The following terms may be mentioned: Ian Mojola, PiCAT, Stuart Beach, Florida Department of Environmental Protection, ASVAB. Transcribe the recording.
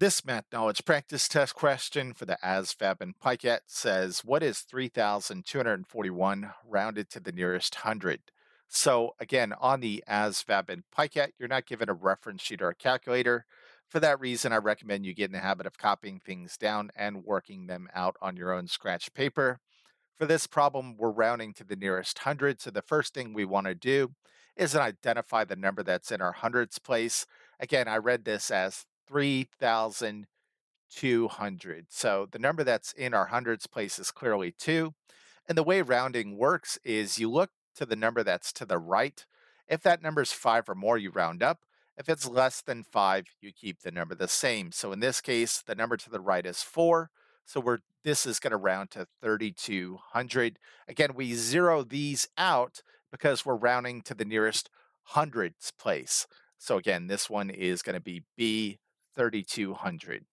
This math knowledge practice test question for the ASVAB and PiCAT says, what is 3,241 rounded to the nearest hundred? So again, on the ASVAB and PiCAT, you're not given a reference sheet or a calculator. For that reason, I recommend you get in the habit of copying things down and working them out on your own scratch paper. For this problem, we're rounding to the nearest hundred. So the first thing we want to do is identify the number that's in our hundreds place. Again, I read this as 3,200. So the number that's in our hundreds place is clearly 2. And the way rounding works is you look to the number that's to the right. If that number is 5 or more, you round up. If it's less than 5, you keep the number the same. So in this case, the number to the right is 4. So this is going to round to 3,200. Again, we zero these out because we're rounding to the nearest hundreds place. So again, this one is going to be B, 3,200.